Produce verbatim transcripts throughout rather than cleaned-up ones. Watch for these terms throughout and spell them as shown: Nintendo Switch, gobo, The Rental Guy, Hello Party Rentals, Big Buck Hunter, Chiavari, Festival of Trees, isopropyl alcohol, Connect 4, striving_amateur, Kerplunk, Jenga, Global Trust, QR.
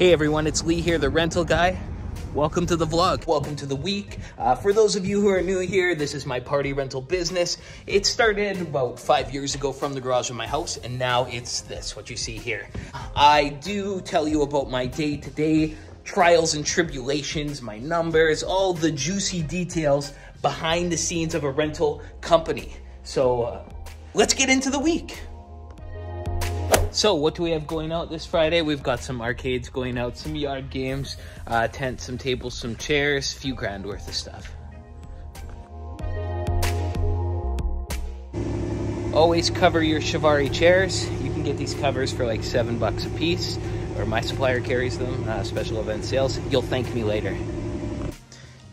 Hey everyone, it's Lee here, the rental guy. Welcome to the vlog. Welcome to the week. Uh, for those of you who are new here, this is my party rental business. It started about five years ago from the garage of my house, and now it's this, what you see here. I do tell you about my day-to-day trials and tribulations, my numbers, all the juicy details behind the scenes of a rental company. So uh, let's get into the week. So what do we have going out this Friday? We've got some arcades going out, some yard games, uh, tents, some tables, some chairs, a few grand worth of stuff. Always cover your Chiavari chairs. You can get these covers for like seven bucks a piece, or my supplier carries them, uh, special event sales. You'll thank me later.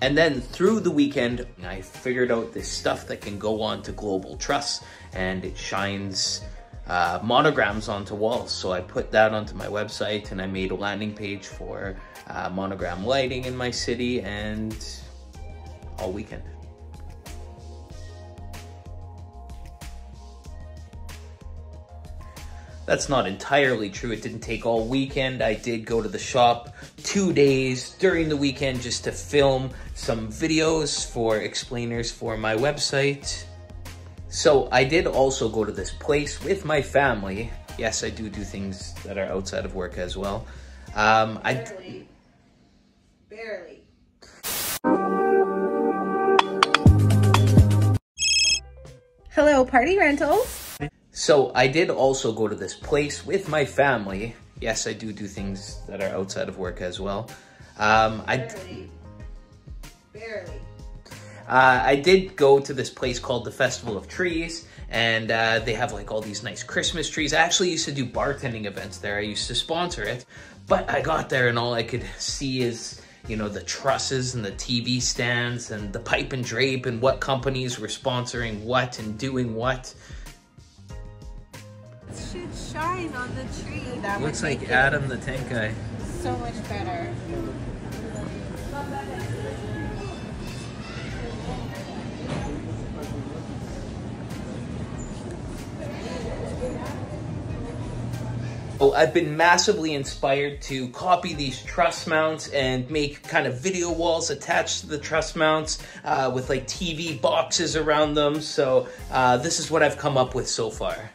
And then through the weekend, I figured out this stuff that can go on to Global Trust, and it shines Uh, monograms onto walls. So I put that onto my website and I made a landing page for uh, monogram lighting in my city, and all weekend. That's not entirely true. It didn't take all weekend. I did go to the shop two days during the weekend just to film some videos for explainers for my website. So I did also go to this place with my family. Yes, I do do things that are outside of work as well. Um, I barely. barely. Hello, Party Rentals. So I did also go to this place with my family. Yes, I do do things that are outside of work as well. Um, I barely. barely. Uh, I did go to this place called the Festival of Trees, and uh, they have like all these nice Christmas trees. I actually used to do bartending events there. I used to sponsor it, but I got there and all I could see is, you know, the trusses and the T V stands and the pipe and drape and what companies were sponsoring what and doing what. It should shine on the tree. That looks like Adam the Tank Guy. So much better. Oh, I've been massively inspired to copy these truss mounts and make kind of video walls attached to the truss mounts uh, with like T V boxes around them. So uh, this is what I've come up with so far.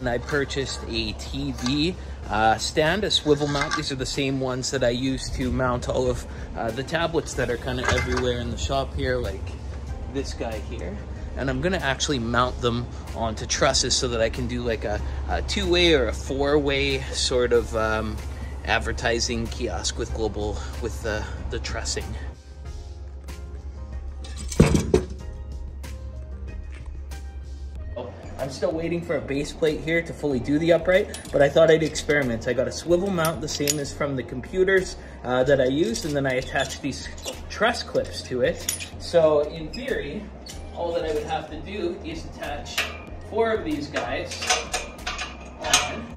And I purchased a T V uh, stand, a swivel mount. These are the same ones that I use to mount all of uh, the tablets that are kind of everywhere in the shop here, like this guy here. And I'm gonna actually mount them onto trusses so that I can do like a, a two-way or a four-way sort of um, advertising kiosk with global with the, the trussing. Oh, I'm still waiting for a base plate here to fully do the upright, but I thought I'd experiment. I got a swivel mount, the same as from the computers uh, that I used, and then I attached these truss clips to it. So in theory, all that I would have to do is attach four of these guys on.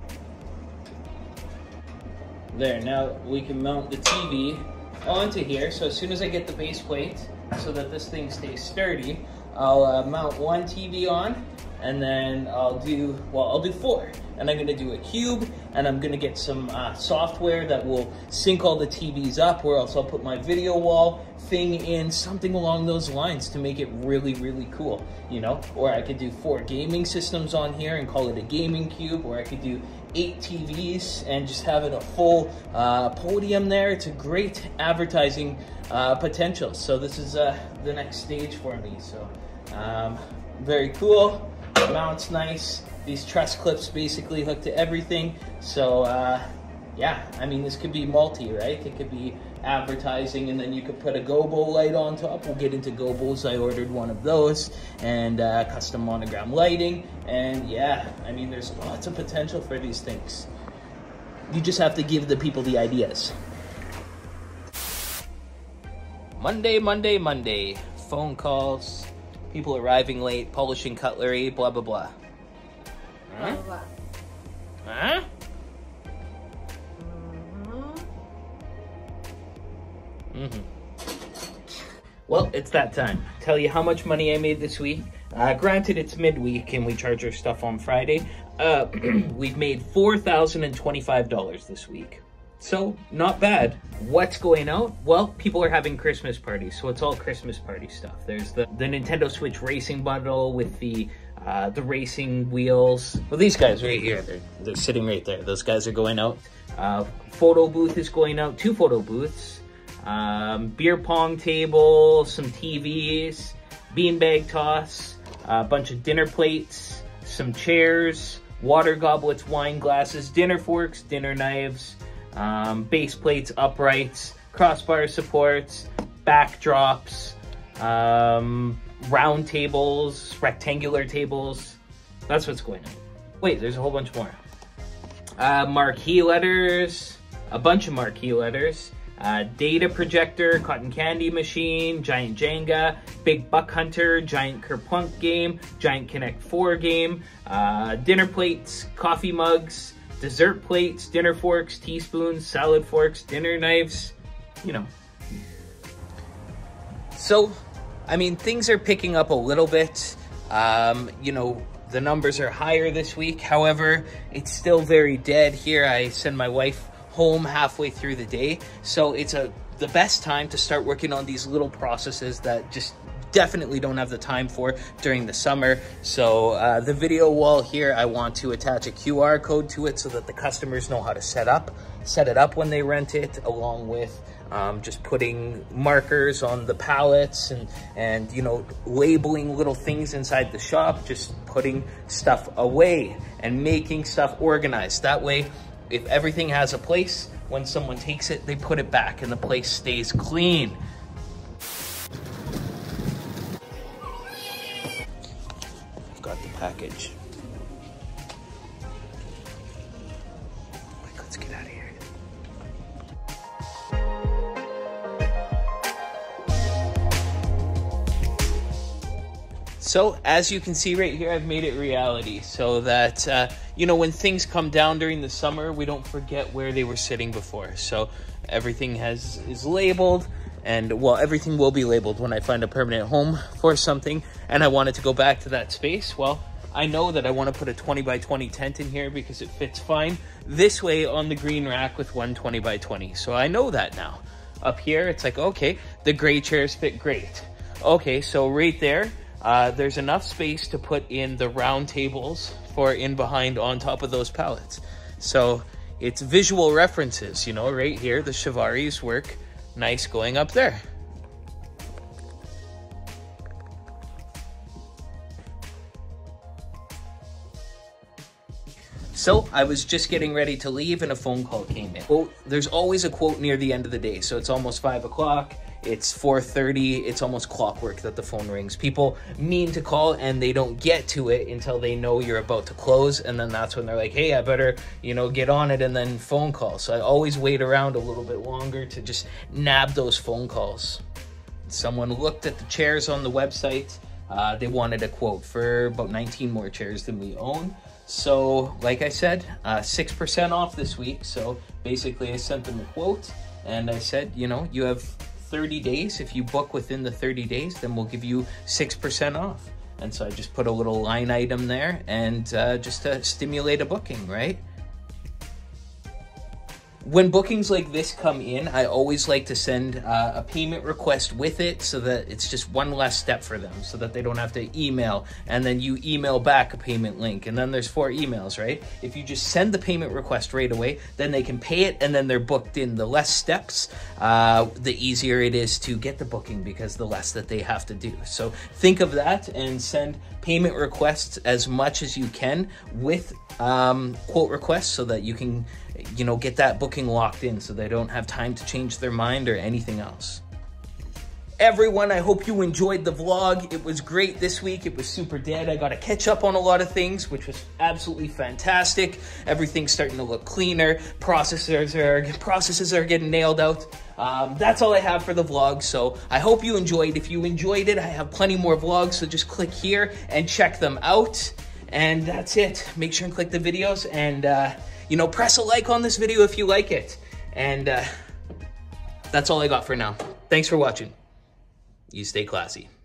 There, now we can mount the T V onto here. So as soon as I get the base plate so that this thing stays sturdy, I'll uh, mount one T V on, and then I'll do, well, I'll do four. And I'm gonna do a cube, and I'm gonna get some uh, software that will sync all the T Vs up, or else I'll put my video wall thing in, something along those lines to make it really, really cool, you know? Or I could do four gaming systems on here and call it a gaming cube, or I could do eight T Vs and just have it a full uh, podium there. It's a great advertising uh, potential. So this is uh, the next stage for me. So um, very cool, the mount's nice. These truss clips basically hook to everything. So uh, yeah, I mean, this could be multi, right? It could be advertising, and then you could put a gobo light on top. We'll get into gobos, I ordered one of those, and uh, custom monogram lighting. And yeah, I mean, there's lots of potential for these things. You just have to give the people the ideas. Monday, Monday, Monday. Phone calls, people arriving late, polishing cutlery, blah, blah, blah. Huh? Blah, blah. Huh? Mm-hmm. Mm-hmm. Well, it's that time. Tell you how much money I made this week. Uh, granted, it's midweek and we charge our stuff on Friday. Uh, we've made four thousand twenty-five dollars this week. So, not bad. What's going out? Well, people are having Christmas parties, so it's all Christmas party stuff. There's the, the Nintendo Switch racing bundle with the uh, the racing wheels. Well, these guys right here, they're, they're sitting right there. Those guys are going out. Uh, photo booth is going out, two photo booths. Um, beer pong table, some T Vs, beanbag toss, a bunch of dinner plates, some chairs, water goblets, wine glasses, dinner forks, dinner knives, um, base plates, uprights, crossbar supports, backdrops, um, round tables, rectangular tables. That's what's going on. Wait, there's a whole bunch more. Uh, marquee letters, a bunch of marquee letters. Uh, data projector, cotton candy machine, giant Jenga, Big Buck Hunter, giant Kerplunk game, giant Connect four game, uh, dinner plates, coffee mugs, dessert plates, dinner forks, teaspoons, salad forks, dinner knives, you know. So, I mean, things are picking up a little bit. Um, you know, the numbers are higher this week. However, it's still very dead here. I send my wife home halfway through the day, so it's a the best time to start working on these little processes that just definitely don't have the time for during the summer. So uh, the video wall here, I want to attach a Q R code to it so that the customers know how to set up set it up when they rent it, along with um, just putting markers on the pallets and and you know, labeling little things inside the shop, just putting stuff away and making stuff organized. That way, if everything has a place, when someone takes it, they put it back and the place stays clean. I've got the package. Like, let's get out of here. So as you can see right here, I've made it reality so that, uh, you know, when things come down during the summer, we don't forget where they were sitting before. So everything has is labeled, and well, everything will be labeled when I find a permanent home for something and I wanted to go back to that space. Well, I know that I want to put a twenty by twenty tent in here because it fits fine this way on the green rack with one twenty by twenty. So I know that now. Up here, it's like, okay, the gray chairs fit great. Okay, so right there, Uh, there's enough space to put in the round tables for in behind on top of those pallets. So it's visual references, you know, right here, the Chiavari's work, nice going up there. So I was just getting ready to leave and a phone call came in. Well, there's always a quote near the end of the day. So it's almost five o'clock. It's four thirty, it's almost clockwork that the phone rings. People mean to call and they don't get to it until they know you're about to close, and then that's when they're like, hey, I better, you know, get on it, and then phone call. So I always wait around a little bit longer to just nab those phone calls. Someone looked at the chairs on the website. Uh, they wanted a quote for about nineteen more chairs than we own. So like I said, uh, six percent off this week. So basically I sent them a quote and I said, you know, you have thirty days. If you book within the thirty days, then we'll give you six percent off. And so I just put a little line item there and uh, just to stimulate a booking, right? When bookings like this come in, I always like to send uh, a payment request with it so that it's just one less step for them, so that they don't have to email, and then you email back a payment link, and then there's four emails, right? If you just send the payment request right away, then they can pay it and then they're booked in. The less steps, uh, the easier it is to get the booking because the less that they have to do. So think of that and send payment requests as much as you can with um, quote requests so that you can, you know, get that booking locked in so they don't have time to change their mind or anything else. Everyone, I hope you enjoyed the vlog. It was great this week. It was super dead. I got to catch up on a lot of things, which was absolutely fantastic. Everything's starting to look cleaner. Processes are, processes are getting nailed out. Um, that's all I have for the vlog, so I hope you enjoyed. If you enjoyed it, I have plenty more vlogs, so just click here and check them out. And that's it. Make sure and click the videos and, uh, you know, press a like on this video if you like it. And uh, that's all I got for now. Thanks for watching. You stay classy.